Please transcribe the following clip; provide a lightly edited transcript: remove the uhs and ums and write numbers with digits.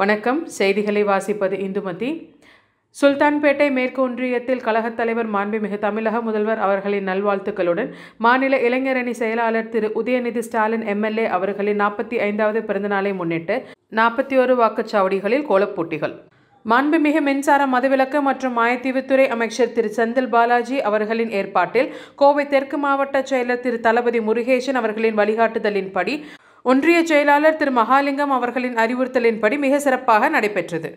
வணக்கம். செய்திகளை வாசிப்பது இந்துமதி. சுல்தான்பேட்டை மேற்கு ஒன்றியத்தில் கழகத் தலைவர் மாண்புமிகு தமிழக முதல்வர் அவர்களின் நல்வாழ்த்துக்களுடன் மாநில இளைஞரணி செயலாளர் திரு உதயநிதி ஸ்டாலின் எம்எல்ஏ அவர்களின் 45வது பிறந்தநாளை முன்னிட்டு 41 வாக்குச்சாவடிகளில் கோலப்போட்டிகள். மாண்புமிகு மின்சார மதுவிலக்கு மற்றும் மாயத்தீவுத்துறை அமைச்சர் திரு செந்தில் பாலாஜி அவர்களின் ஏற்பாட்டில் கோவை தெற்கு மாவட்ட செயலர் திரு தளபதி முருகேசன் அவர்களின் வழிகாட்டுதலின்படி ஒன்றிய செயலாளர் திரு மகாலிங்கம் அவர்களின் அறிவுறுத்தலின்படி மிக சிறப்பாக நடைபெற்றது.